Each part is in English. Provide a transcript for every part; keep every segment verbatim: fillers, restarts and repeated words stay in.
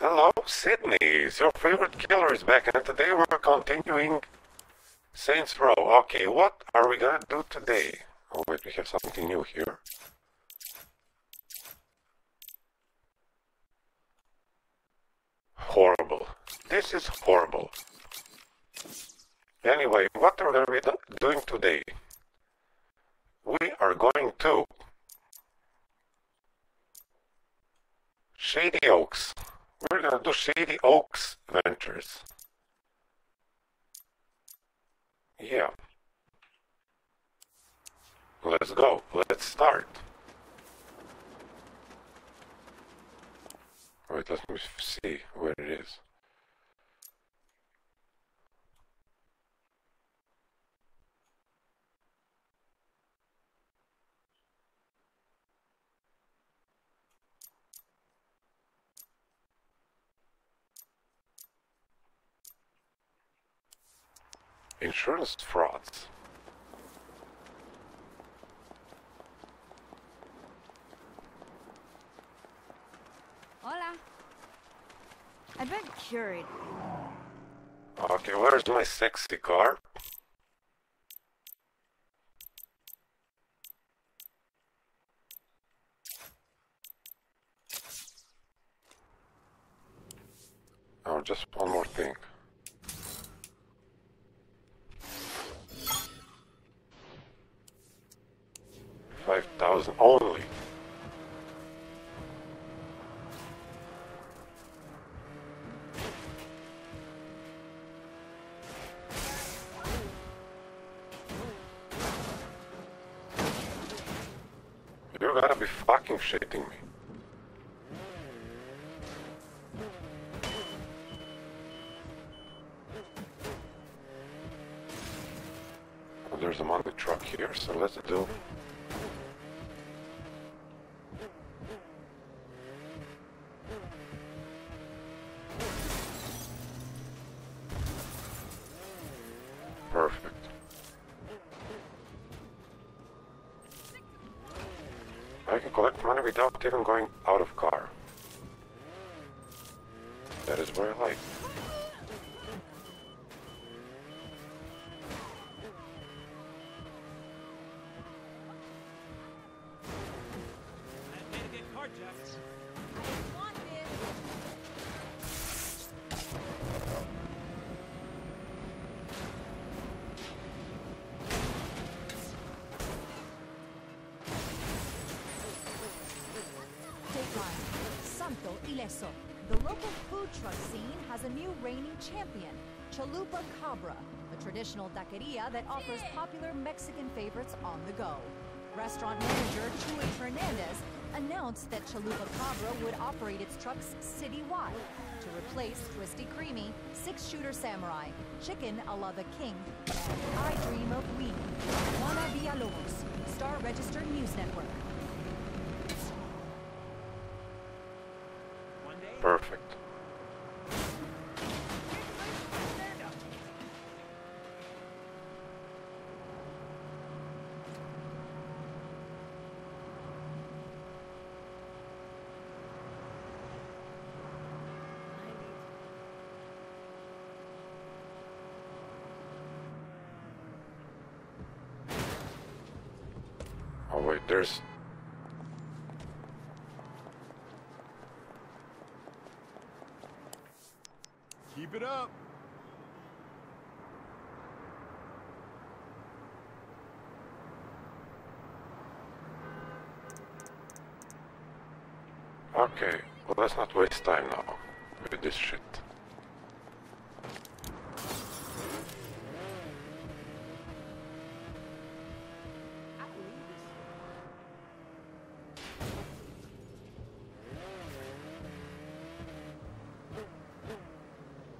Hello, Sydney. It's your favorite killer is back, and today we're continuing Saints Row. Okay, what are we gonna do today? Oh, wait, we have something new here. Horrible. This is horrible. Anyway, what are we gonna be doing today? We are going to Shady Oaks. We're gonna do Shady Oaks Ventures. Yeah. Let's go. Let's start. Wait, let me see where it is. Insurance frauds. Hola. I've been cured. Okay, where's my sexy car? Oh, just one more thing. five thousand only. You gotta be fucking shitting me. Well, there's a money truck here, so let's do. Without even going out of car. That is what I like. The local food truck scene has a new reigning champion, Chalupa Cabra, a traditional taqueria that offers popular Mexican favorites on the go. Restaurant manager Chuy Fernandez announced that Chalupa Cabra would operate its trucks citywide to replace Twisty Creamy, Six Shooter Samurai, Chicken a la The King, and I Dream of Weenie. Juana Villalobos, Star Registered News Network. Perfect. Oh wait, there's keep it up. Okay, well, let's not waste time now with this shit.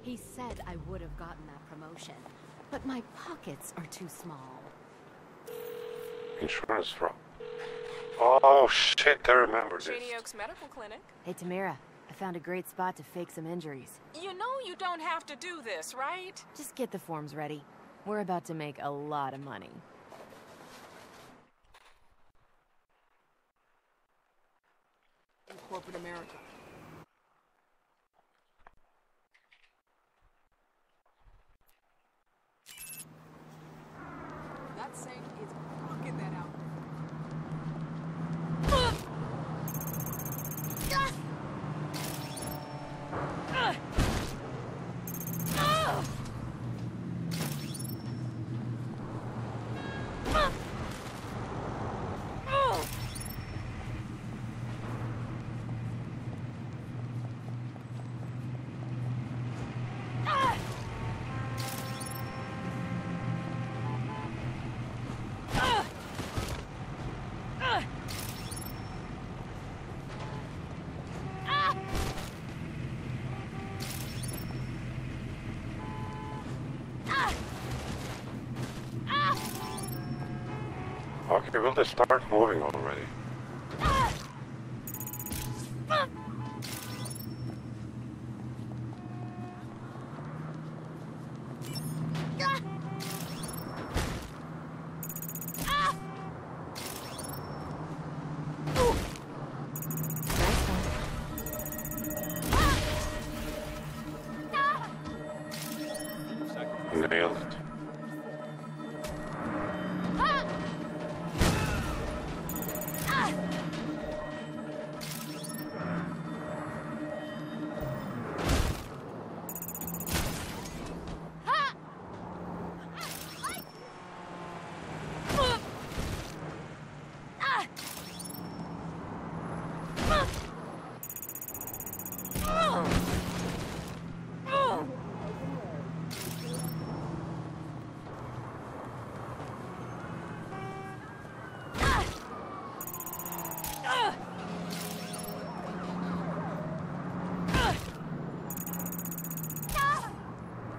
He said I would have gotten that promotion, but my pockets are too small. Insurance fraud. Oh shit, I remember this. Shady Oaks Medical Clinic. Hey Tamira, I found a great spot to fake some injuries. You know you don't have to do this, right? Just get the forms ready. We're about to make a lot of money. In corporate America. They will just start moving already.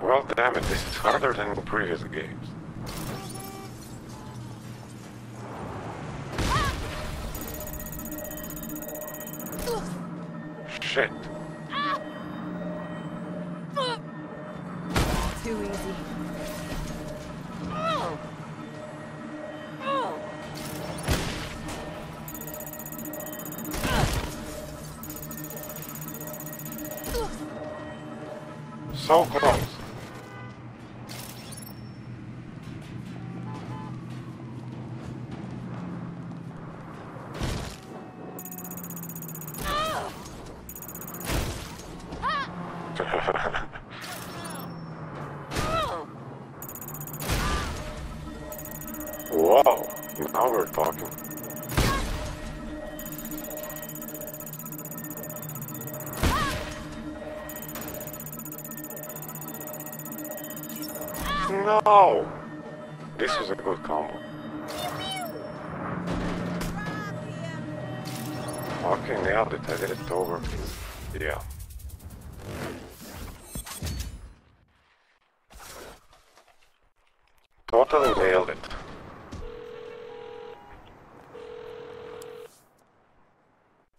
Well, damn it, this is harder than the previous games. Shit. Too easy. So close. No! This was a good combo. Okay, now that I did it over. Yeah. Totally nailed it.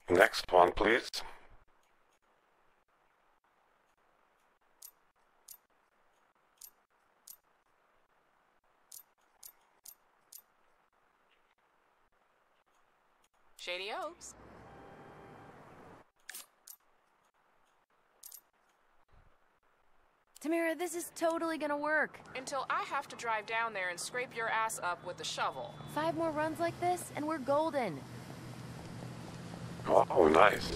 Next one, please. Shady Oaks. Tamira, this is totally gonna work. Until I have to drive down there and scrape your ass up with a shovel. Five more runs like this and we're golden. Oh, nice.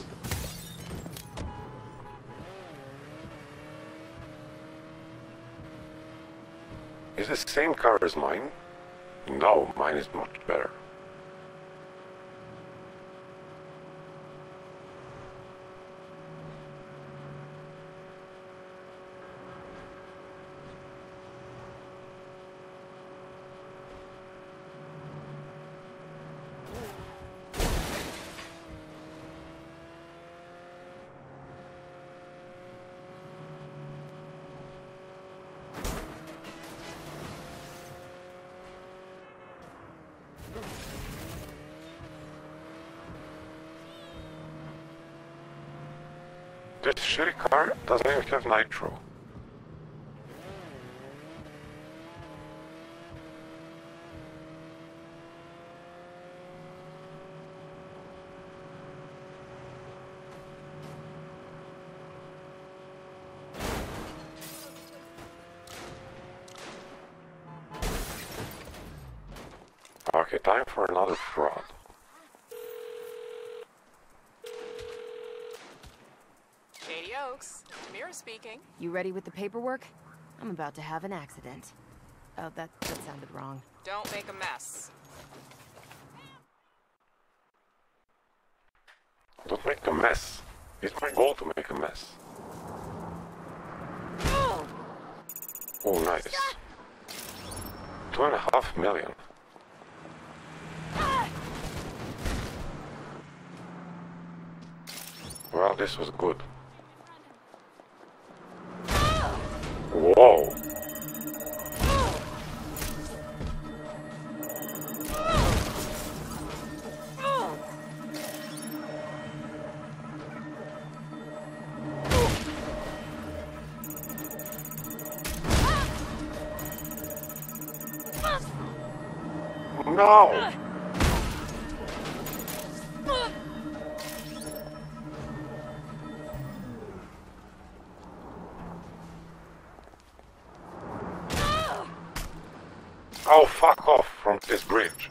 Is the same car as mine? No, mine is much better. This shitty car doesn't even have nitro. Okay, time for another fraud. Speaking. You ready with the paperwork? I'm about to have an accident. Oh, that, that sounded wrong. Don't make a mess. Don't make a mess. It's my goal to make a mess. Oh, oh nice. Two and a half million. Well, this was good. Whoa! no! I'll fuck off from this bridge.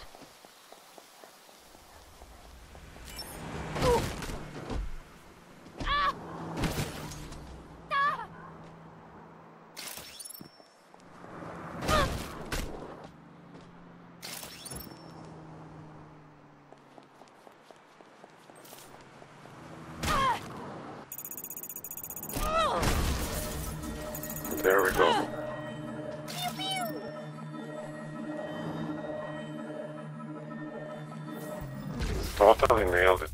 There we go. Totally nailed it.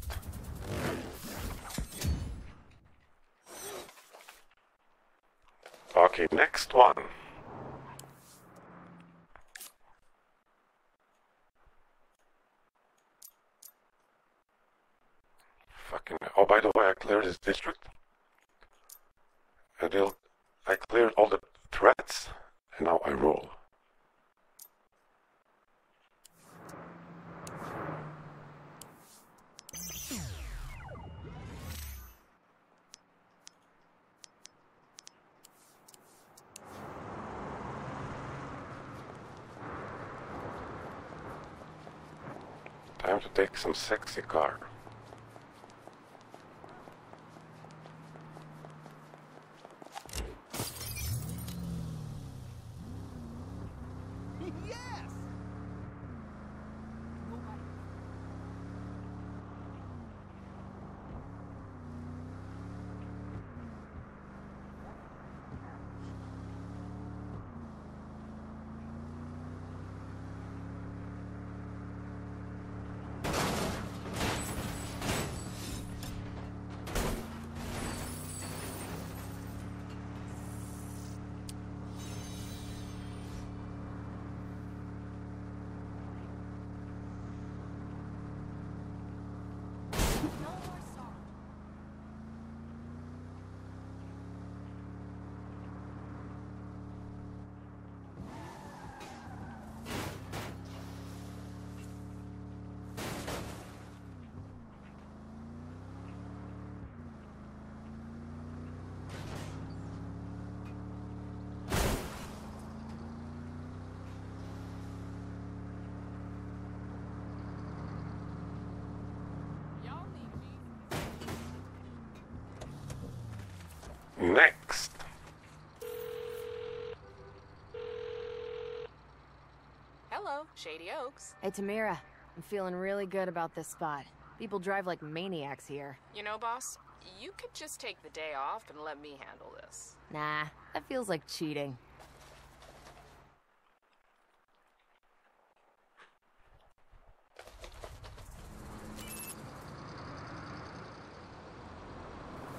Okay, next one. Fucking, oh, by the way, I cleared this district. I, did, I cleared all the threats, and now I roll. Time to take some sexy car. Yes. Next. Hello, Shady Oaks. Hey, Tamira. I'm feeling really good about this spot. People drive like maniacs here. You know, boss, you could just take the day off and let me handle this. Nah, that feels like cheating.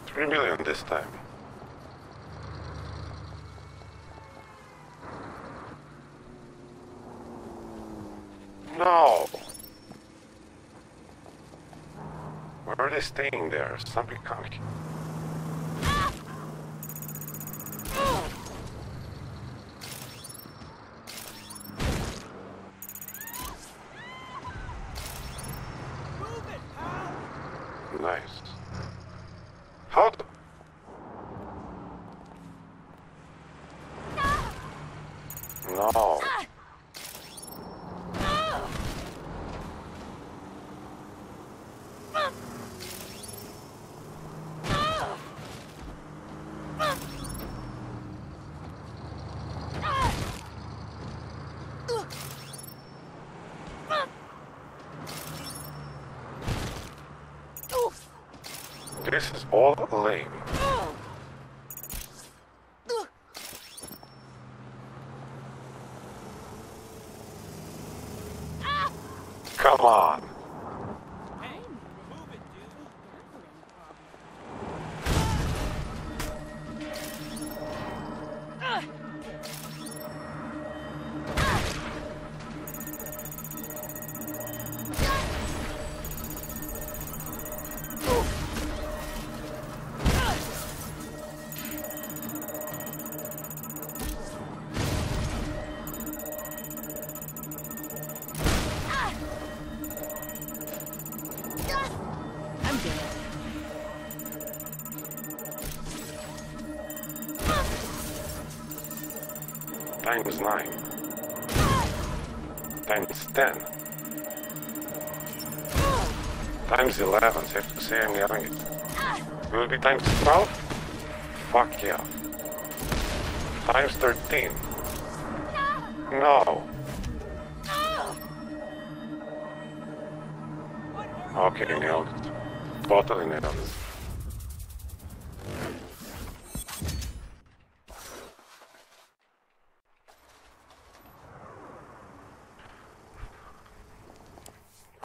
Three million this time. No! Where are they staying there? Something can't. Ah. Oh. Move it, pal. Nice. How the... No! Ah. This is all lame. Come on. Times nine. Times ten. Times eleven, safe to say I'm getting it. Will it be times twelve? Fuck yeah. Times thirteen. No. Okay, nailed it. Totally nailed it.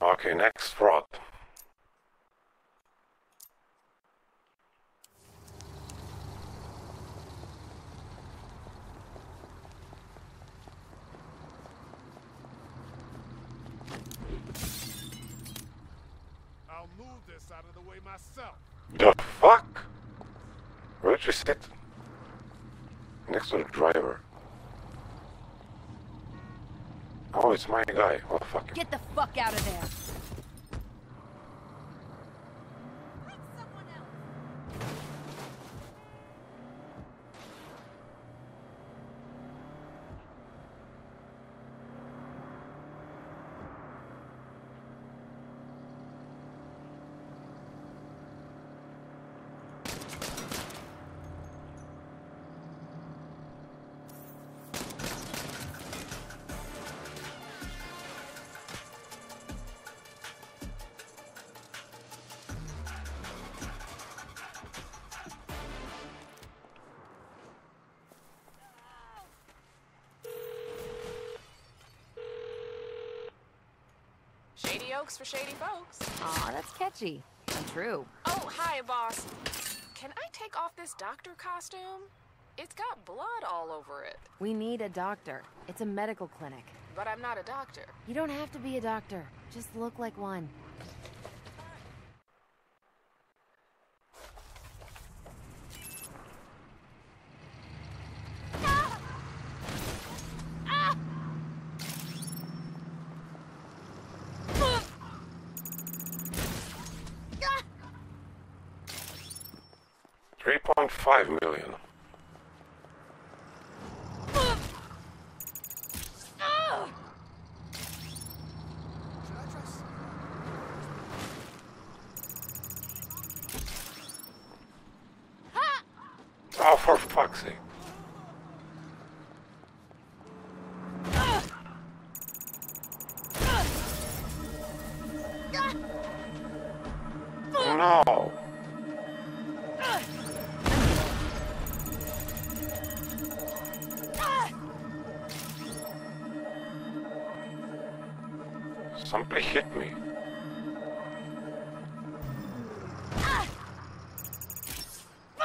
Okay, next fraud. I'll move this out of the way myself. The fuck? Where'd you sit? Next to the driver. Oh, it's my guy. Oh, fuck it. Get the fuck out of there. Shady Oaks for shady folks. Aw, that's catchy. And true. Oh, hi, boss. Can I take off this doctor costume? It's got blood all over it. We need a doctor. It's a medical clinic. But I'm not a doctor. You don't have to be a doctor. Just look like one. three point five million. Uh, uh, oh, for fuck's sake. Somebody hit me.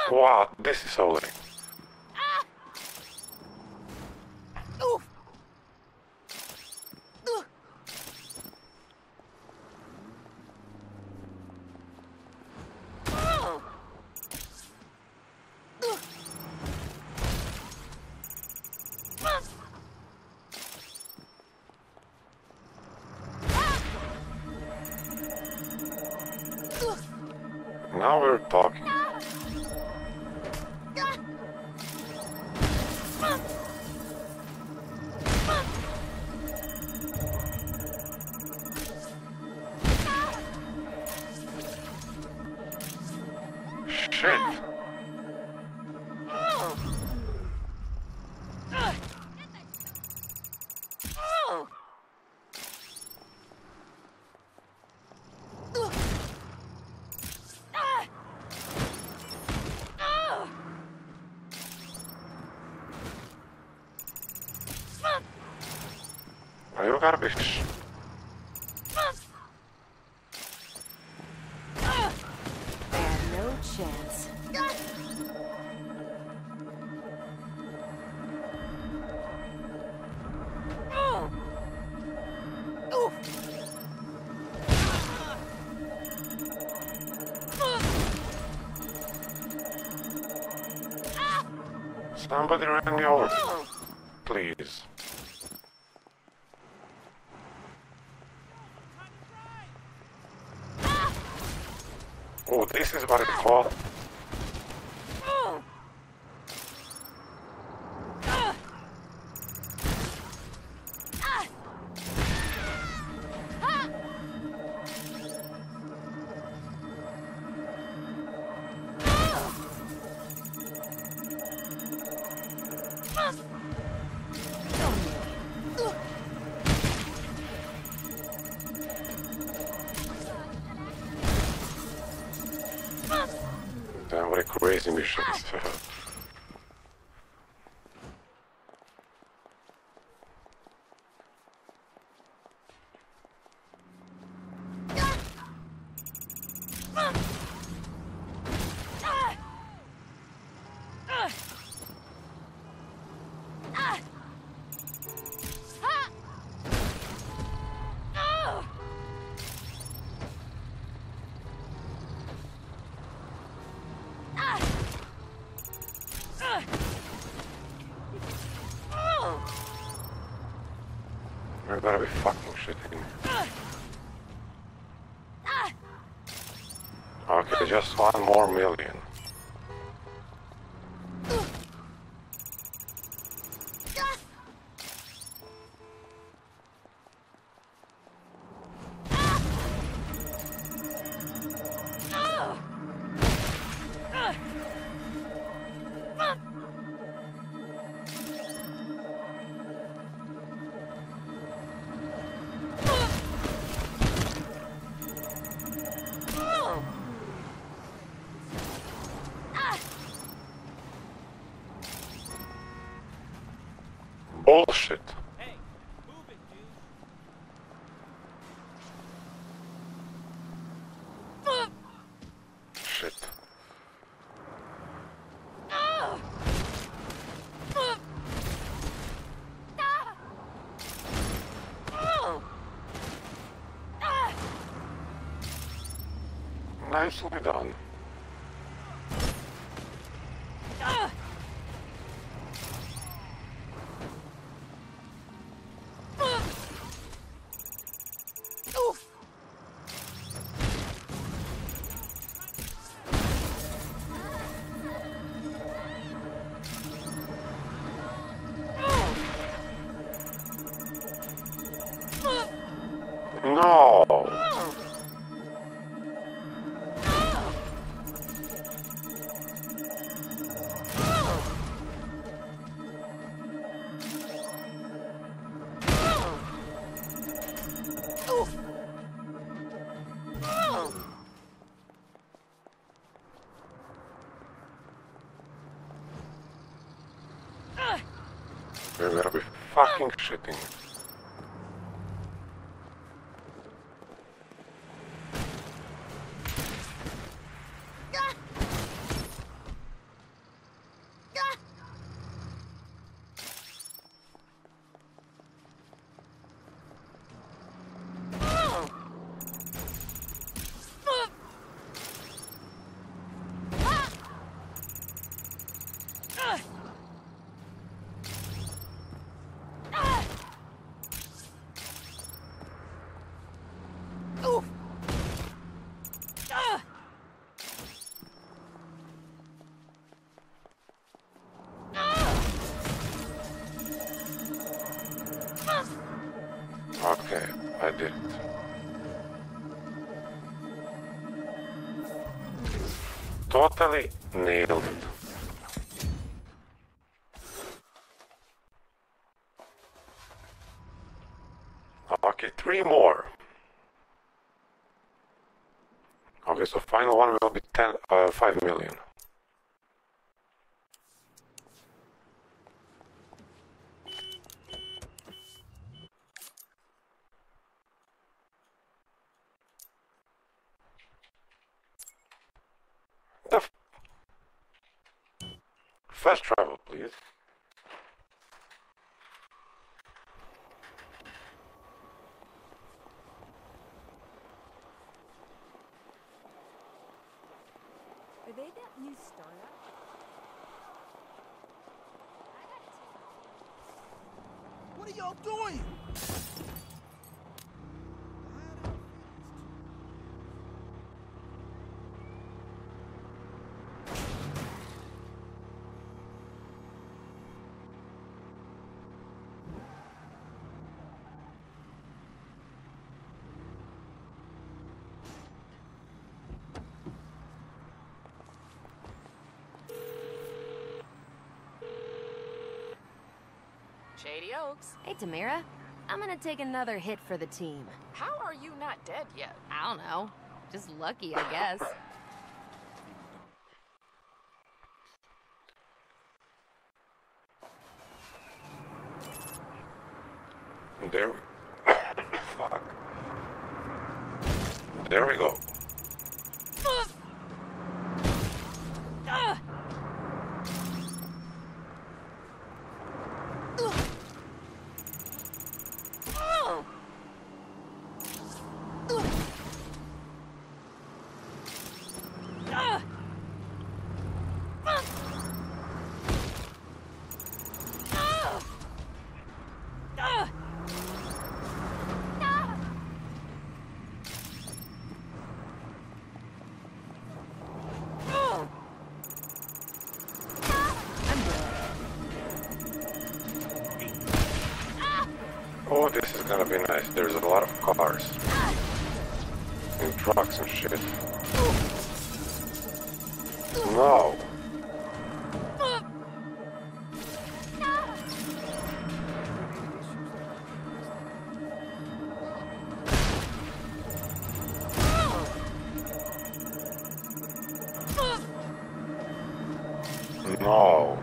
Wow, this is so lame. Now we're talking. Shit. Are you garbage? Somebody ran me over. Please. Oh, this is what it's called. We're gonna be fucking shitting. Okay, just one more million. Bullshit. Hey, move it, dude. Shit. No. Nicely done. We're gonna be fucking shitting. Okay, I did it. Totally nailed it. Okay, three more. Okay, so final one will be ten, uh, five million. The f fast travel, please. Are they that new startup? I gotta take off. What are y'all doing? Shady Oaks. Hey, Tamira. I'm gonna take another hit for the team. How are you not dead yet? I don't know. Just lucky, I guess. There we... Fuck. There we go. Gonna be nice. There's a lot of cars and trucks and shit. No. No. No! No!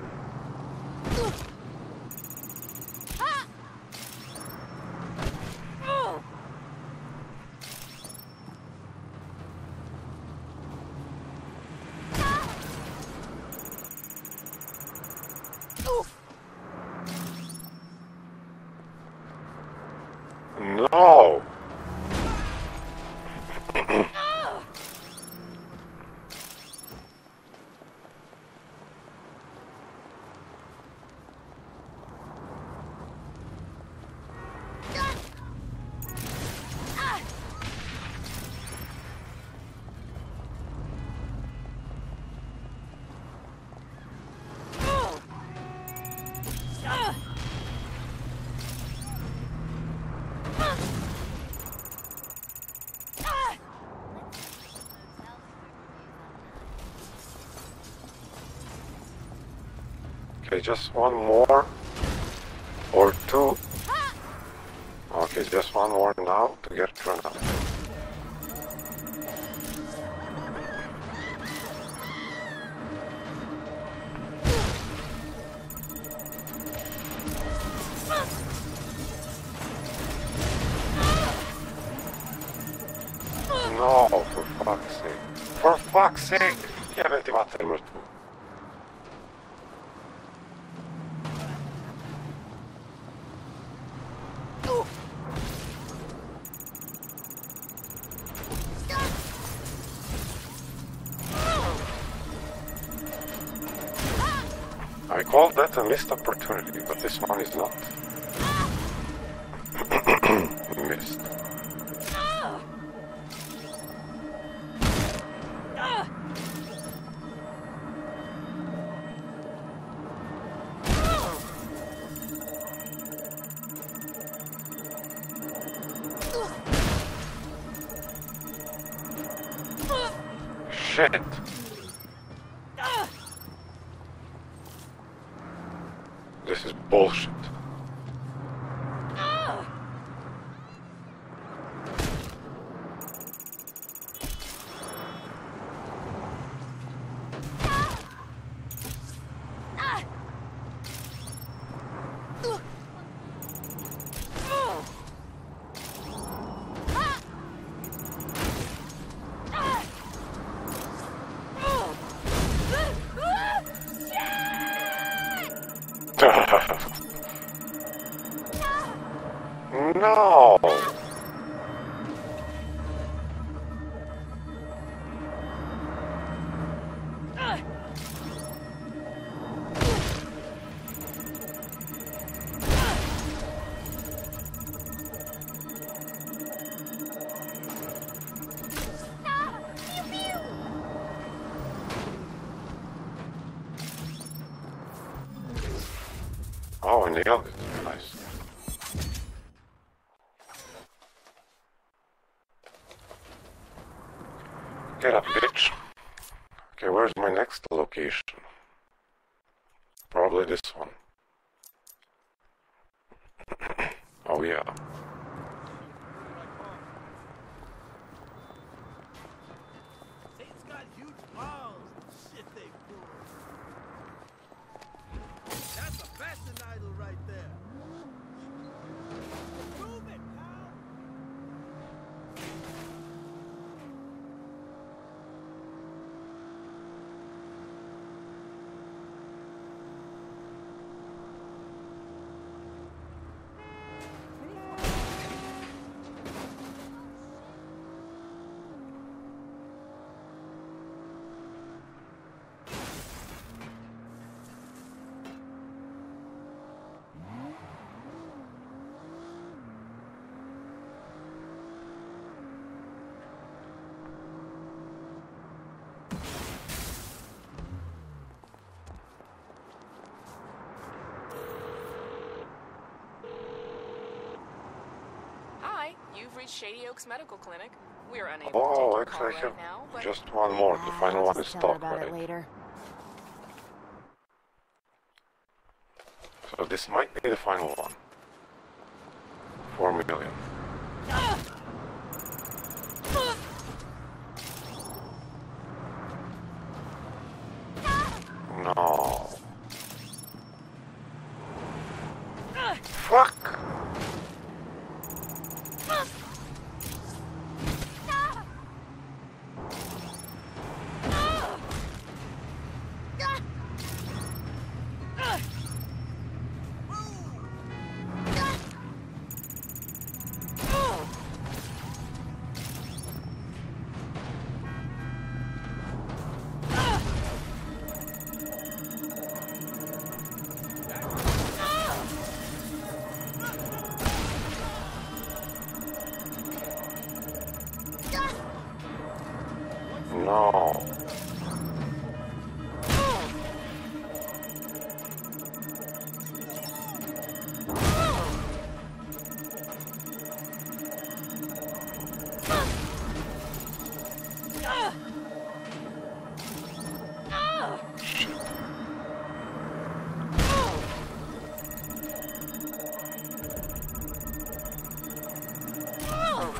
Okay, just one more or two. Okay, just one more now to get to another. No, for fuck's sake. For fuck's sake! Yeah, but you I call that a missed opportunity, but this one is not. Missed. Shit. This is bullshit. Oh. Oh, and the others. Nice. Get up, bitch. Okay, where's my next location? Probably this one. Oh, yeah. You've reached Shady Oaks Medical Clinic. We are unable oh, to take your call right now, but just one more. The final one is stopped, right? Later. So this might be the final one. Four million. Uh!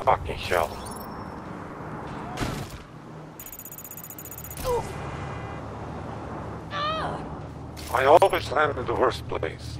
Fucking hell. I always land in the worst place.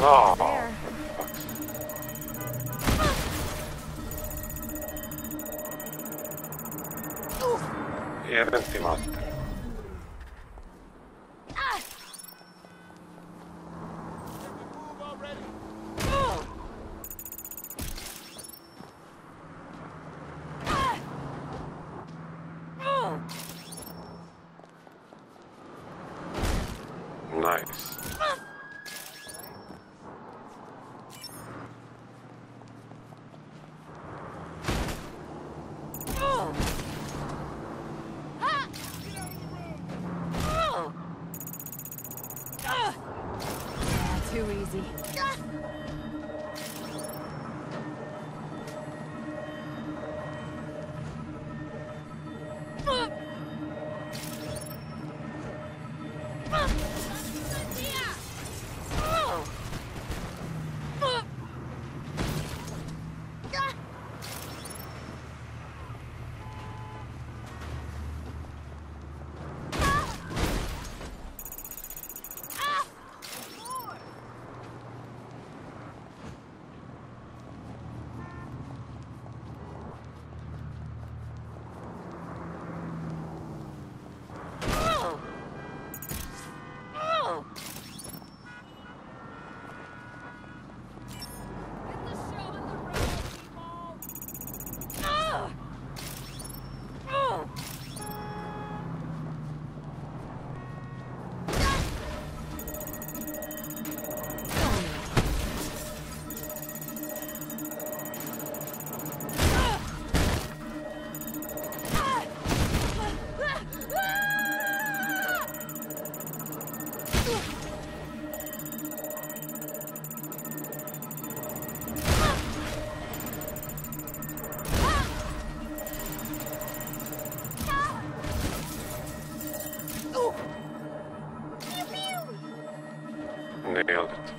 No. Yeah, that's the master. Nice. Yeah, too easy. Nailed it.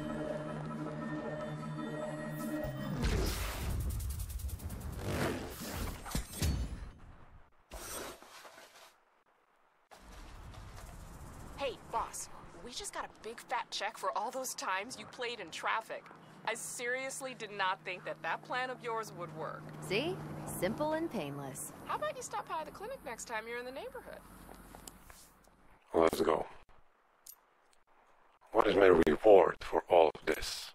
Hey, boss, we just got a big fat check for all those times you played in traffic. I seriously did not think that that plan of yours would work. See? Simple and painless. How about you stop by the clinic next time you're in the neighborhood? Let's go. What is my reward for all of this?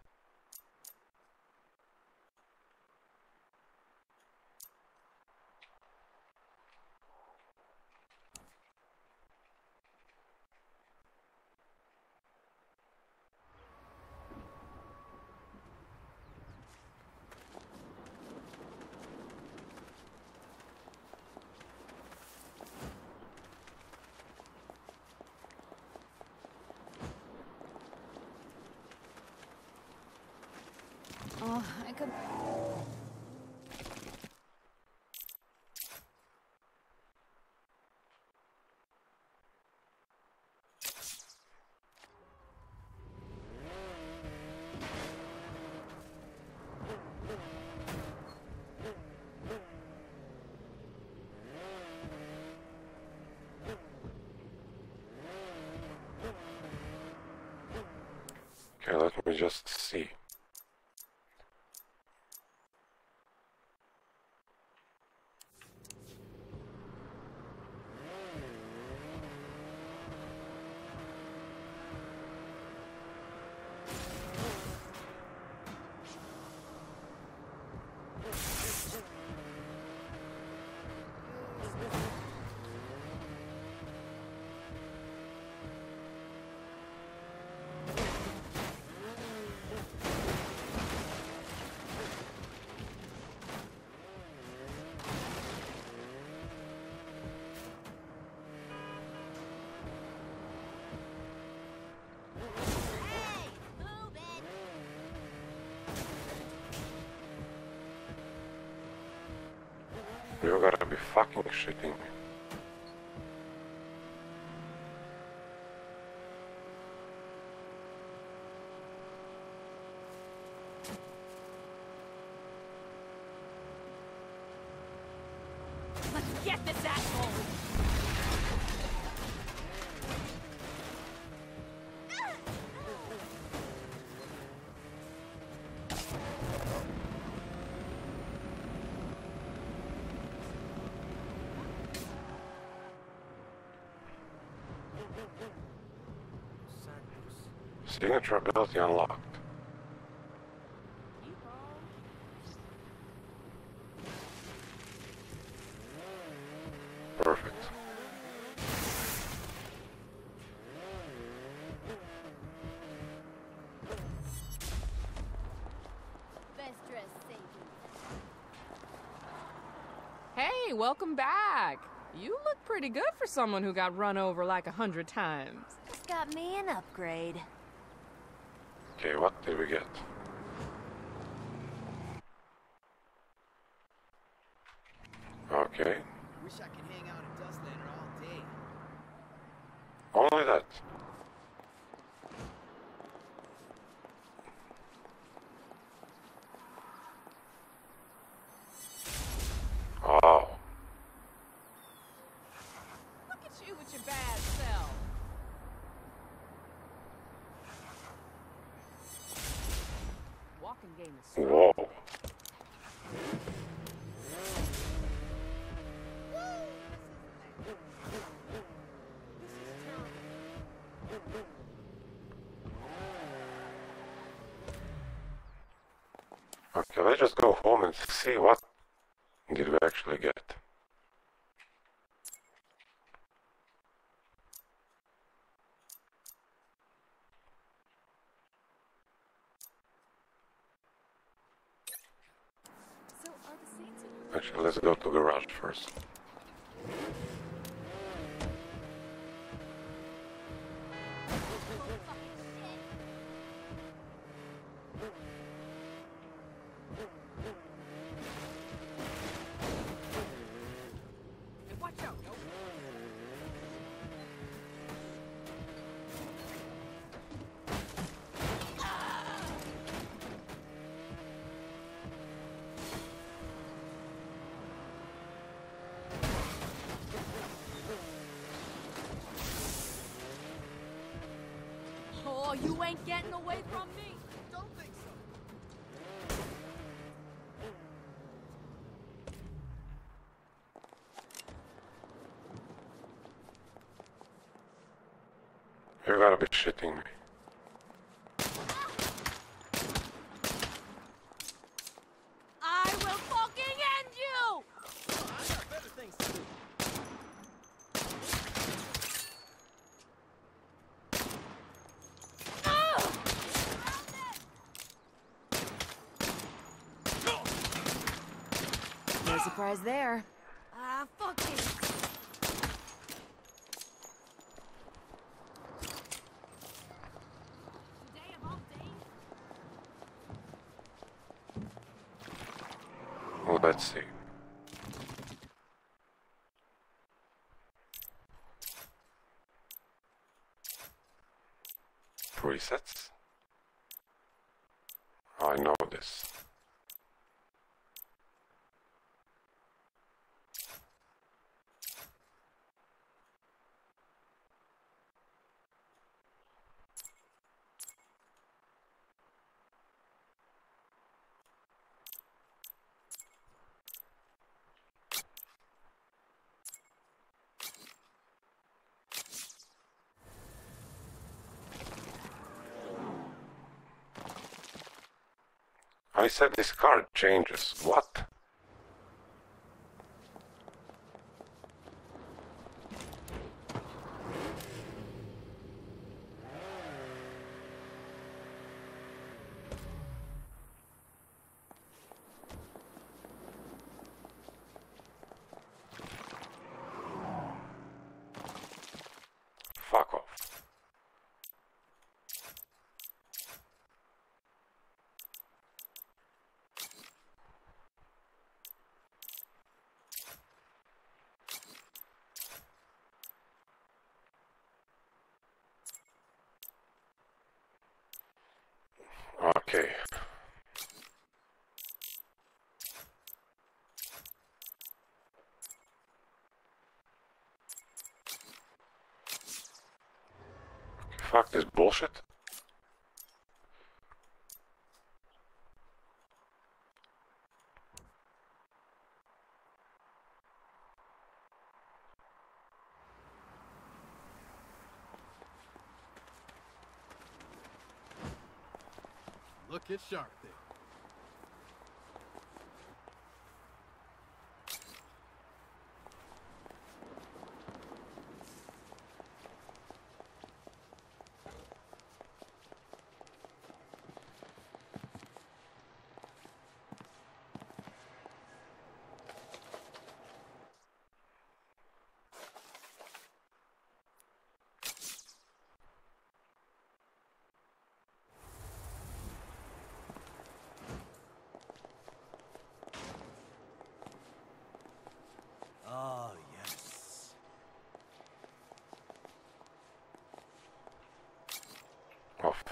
Oh, I could... Okay, let me just see. You gotta be fucking shitting me. Let's get this asshole! Signature ability unlocked. Perfect. Best dress, thank you. Hey, welcome back. You look pretty good for someone who got run over like a hundred times. This got me an upgrade. Okay, what did we get? Okay. Wish I could hang out at Dustlander all day. Only that. Oh. Look at you with your bad self. Whoa. Okay, let's just go home and see what did we actually get. Actually, let's go to garage first. Oh, you ain't getting away from me. Don't think so. You gotta be shitting me. Surprise there. Ah, uh, fuck it. Today of all days. Let's see. Presets. I know this. I said this card changes. What? Okay. Fuck this bullshit. Get sharp there.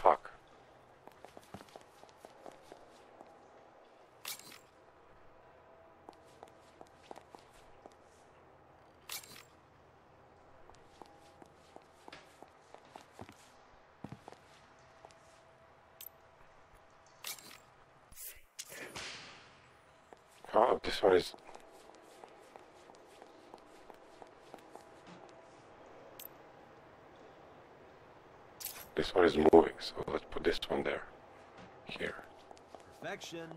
Fuck. Oh, this one is... This one is moving, so let's put this one there. Here. Perfection.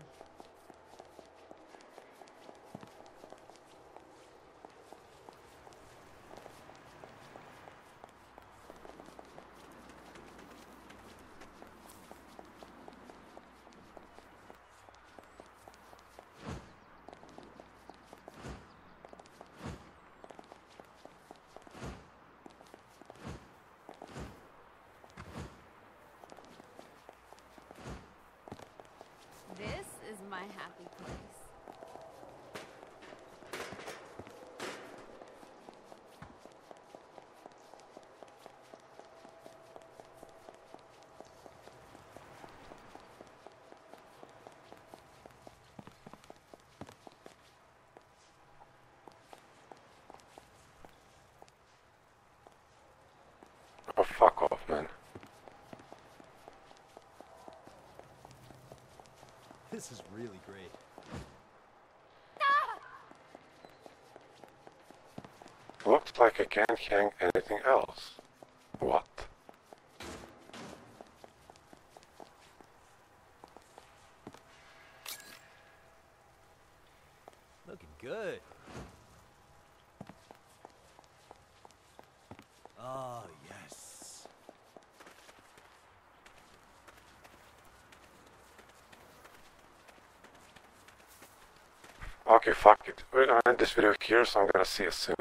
This is really great. Ah! Looks like I can't hang anything else. What? Looking good. Oh, yes. Okay, fuck it. We're gonna end this video here, so I'm gonna see you soon.